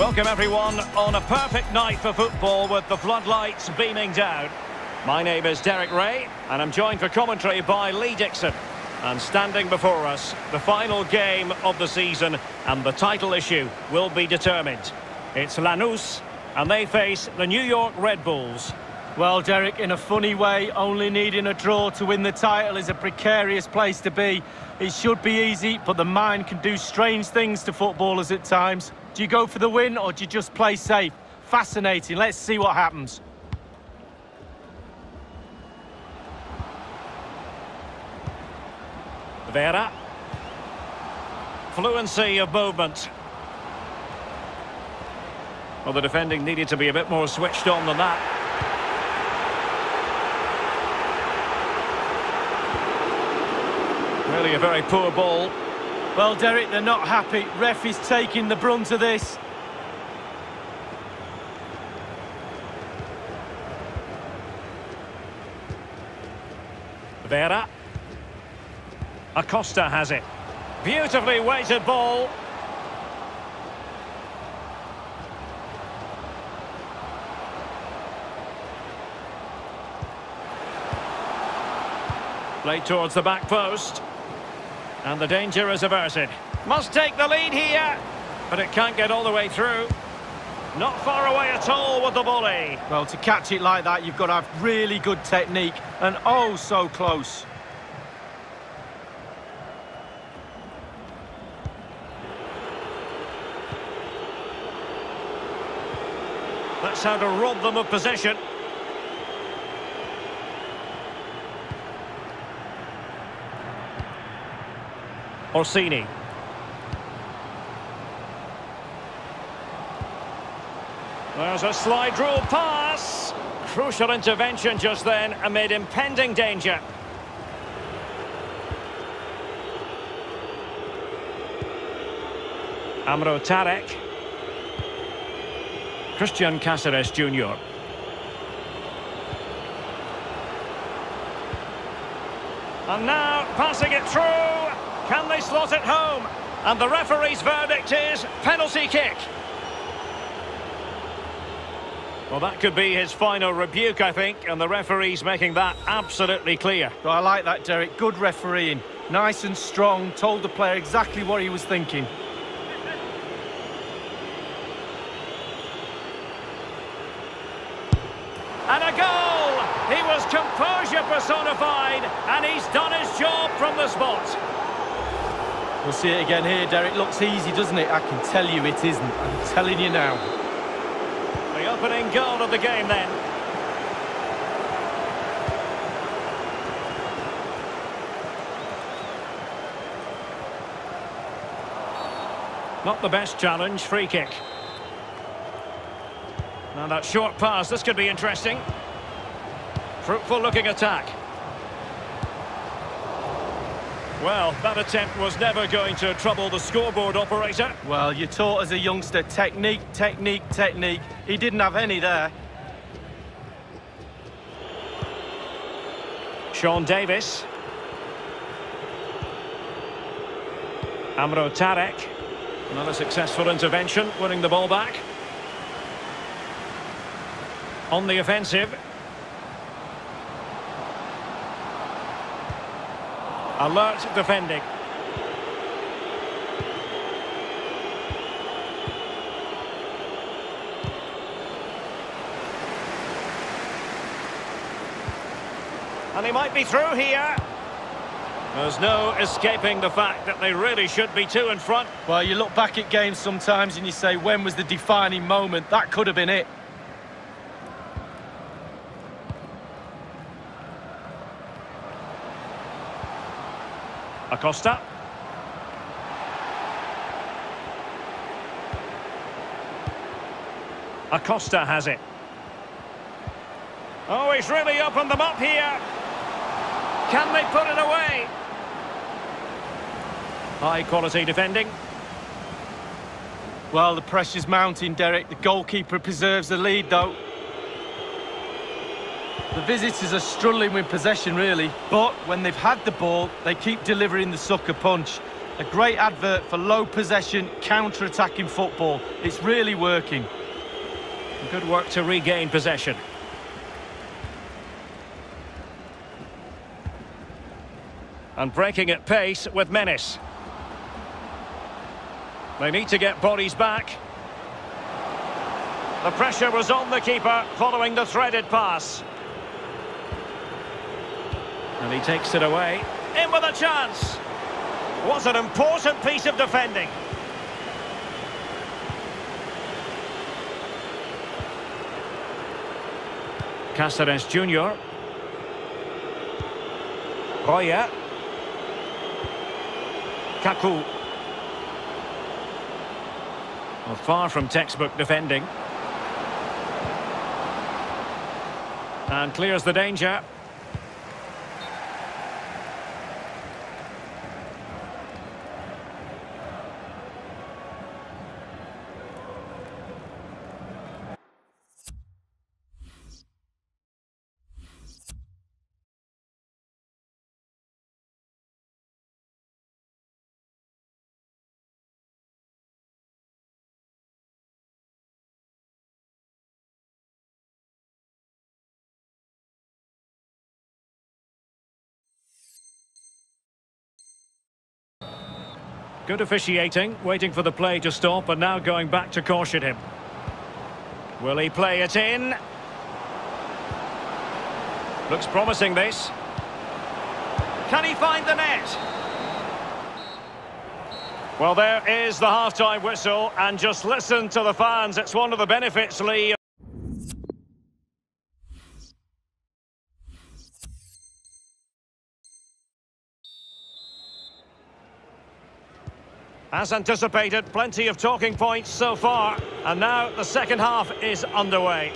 Welcome everyone on a perfect night for football with the floodlights beaming down. My name is Derek Ray and I'm joined for commentary by Lee Dixon. And standing before us, the final game of the season and the title issue will be determined. It's Lanús and they face the New York Red Bulls. Well, Derek, in a funny way, only needing a draw to win the title is a precarious place to be. It should be easy, but the mind can do strange things to footballers at times. Do you go for the win or do you just play safe? Fascinating. Let's see what happens. Vera. Fluency of movement. Well, the defending needed to be a bit more switched on than that. Really a very poor ball. Well, Derek, they're not happy. Ref is taking the brunt of this. Vera. Acosta has it. Beautifully weighted ball. Played towards the back post. And the danger is averted. Must take the lead here. But it can't get all the way through. Not far away at all with the volley. Well, to catch it like that, you've got to have really good technique. And oh, so close. That's how to rob them of possession. Orsini. There's a slide rule pass. Crucial intervention just then amid impending danger. Amro Tarek. Christian Cásseres Jr. And now passing it through. Can they slot it home? And the referee's verdict is penalty kick. Well, that could be his final rebuke, I think, and the referee's making that absolutely clear. Well, I like that, Derek. Good refereeing. Nice and strong. Told the player exactly what he was thinking. And a goal! He was composure personified, and he's done his job from the spot. We'll see it again here, Derek. Looks easy, doesn't it? I can tell you it isn't. I'm telling you now. The opening goal of the game, then. Not the best challenge. Free kick. Now that short pass. This could be interesting. Fruitful-looking attack. Well, that attempt was never going to trouble the scoreboard operator. Well, you're taught as a youngster, technique, technique, technique. He didn't have any there. Sean Davis. Amro Tarek. Another successful intervention, winning the ball back. On the offensive. Alert defending. And he might be through here. There's no escaping the fact that they really should be two in front. Well, you look back at games sometimes and you say, when was the defining moment? That could have been it. Acosta. Acosta has it. Oh, he's really opened them up here. Can they put it away? High quality defending. Well, the pressure's mounting, Derek. The goalkeeper preserves the lead, though. The visitors are struggling with possession, really, but when they've had the ball, they keep delivering the sucker punch. A great advert for low possession, counter-attacking football. It's really working. Good work to regain possession. And breaking at pace with menace. They need to get bodies back. The pressure was on the keeper following the threaded pass. And he takes it away. In with a chance. Was an important piece of defending. Cásseres Jr. Royer. Kaku. Well, far from textbook defending. And clears the danger. Good officiating, waiting for the play to stop and now going back to caution him. Will he play it in? Looks promising, this. Can he find the net? Well, there is the half-time whistle, and just listen to the fans. It's one of the benefits, Lee. As anticipated, plenty of talking points so far, and now the second half is underway.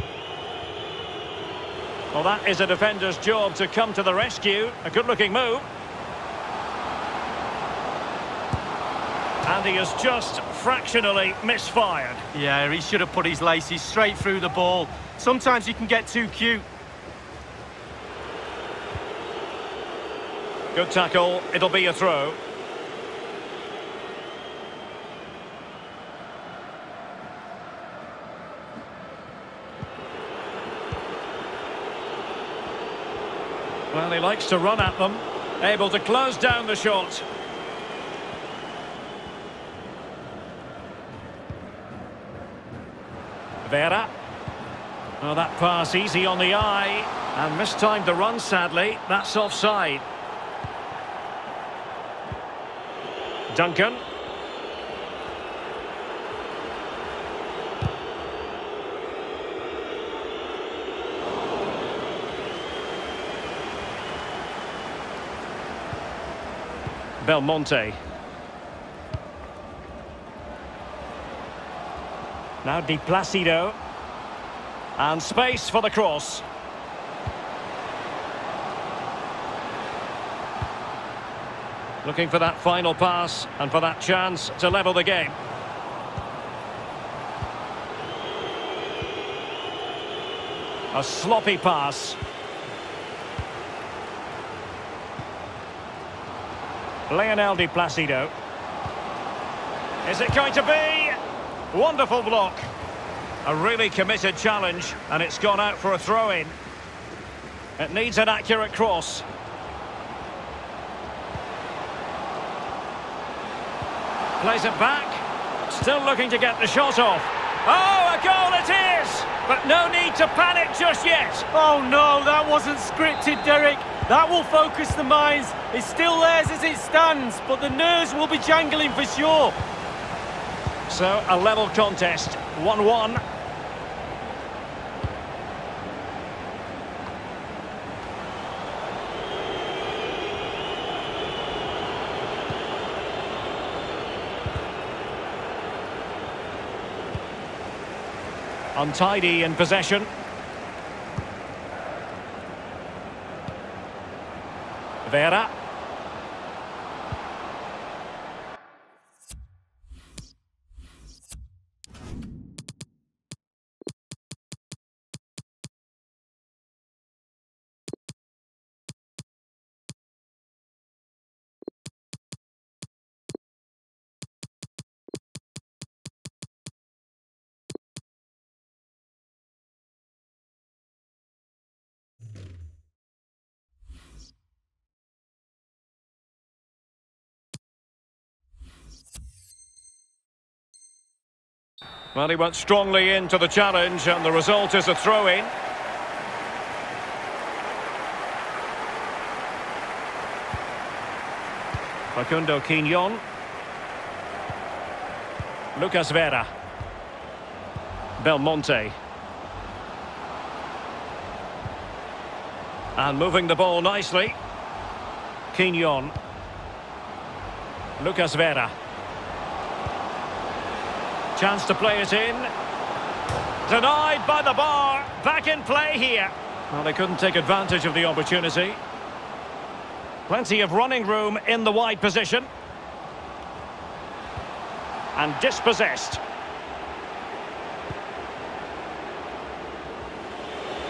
Well, that is a defender's job to come to the rescue. A good-looking move. And he has just fractionally misfired. Yeah, he should have put his laces straight through the ball. Sometimes you can get too cute. Good tackle. It'll be a throw. Well, he likes to run at them, able to close down the shot. Vera. Oh, that pass easy on the eye, and mistimed the run, sadly. That's offside. Duncan. Belmonte. Now Di Plácido. And space for the cross. Looking for that final pass and for that chance to level the game. A sloppy pass. Leonel Di Plácido. Is it going to be? Wonderful block. A really committed challenge, and it's gone out for a throw-in. It needs an accurate cross. Plays it back. Still looking to get the shot off. Oh, a goal it is! But no need to panic just yet. Oh no, that wasn't scripted, Derek. That will focus the minds. It's still theirs as it stands, but the nerves will be jangling for sure. So, a level contest. 1-1. Untidy in possession. Vera. Well, he went strongly into the challenge, and the result is a throw-in. Facundo Quignón. Lucas Vera. Belmonte. And moving the ball nicely. Quignón. Lucas Vera. Chance to play it in. Denied by the bar. Back in play here. Well, they couldn't take advantage of the opportunity. Plenty of running room in the wide position. And dispossessed.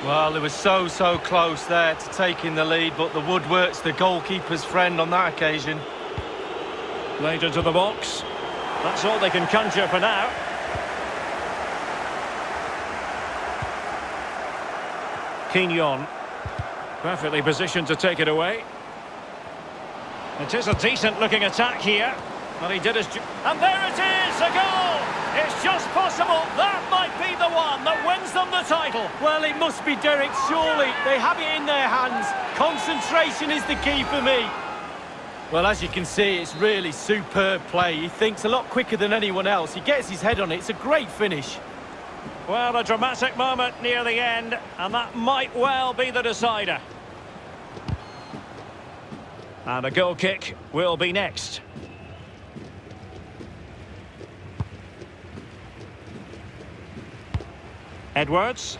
Well, it was so close there to taking the lead, but the woodwork's the goalkeeper's friend on that occasion. Later to the box. That's all they can conjure for now. Quignón. Perfectly positioned to take it away. It is a decent-looking attack here. Well, he did his... And there it is, a goal! It's just possible. That might be the one that wins them the title. Well, it must be Derek, surely. They have it in their hands. Concentration is the key for me. Well, as you can see, it's really superb play. He thinks a lot quicker than anyone else. He gets his head on it. It's a great finish. Well, a dramatic moment near the end, and that might well be the decider. And a goal kick will be next. Edwards.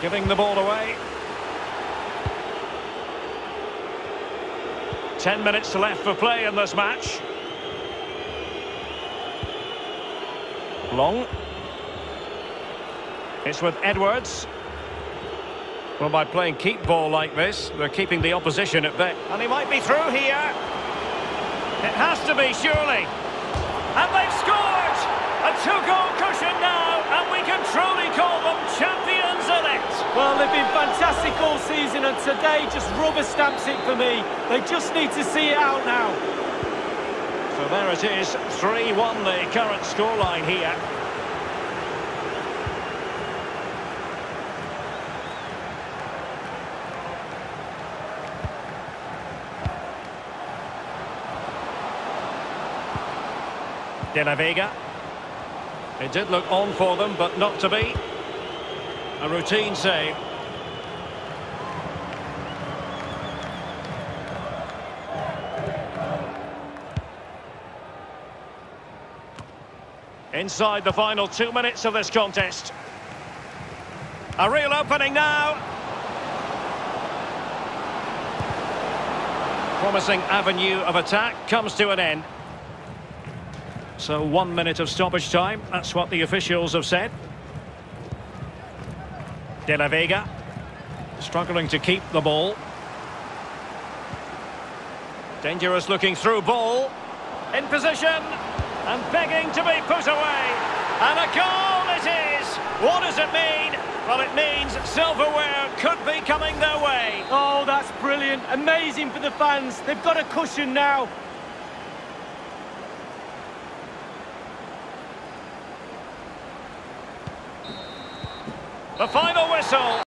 Giving the ball away. 10 minutes left for play in this match. Long. It's with Edwards. Well, by playing keep ball like this, they're keeping the opposition at bay. And he might be through here. It has to be, surely. And they've scored! A two-goal cushion now, and we can truly call them champions elect. Well, they've been fantastic all season, and today just rubber stamps it for me. They just need to see it out now. So there it is, 3-1 the current scoreline here. De La Vega. It did look on for them, but not to be. A routine save. Inside the final 2 minutes of this contest. A real opening now. Promising avenue of attack comes to an end. So 1 minute of stoppage time, that's what the officials have said. De La Vega, struggling to keep the ball. Dangerous looking through ball. In position, and begging to be put away. And a goal it is! What does it mean? Well, it means silverware could be coming their way. Oh, that's brilliant. Amazing for the fans. They've got a cushion now. The final whistle.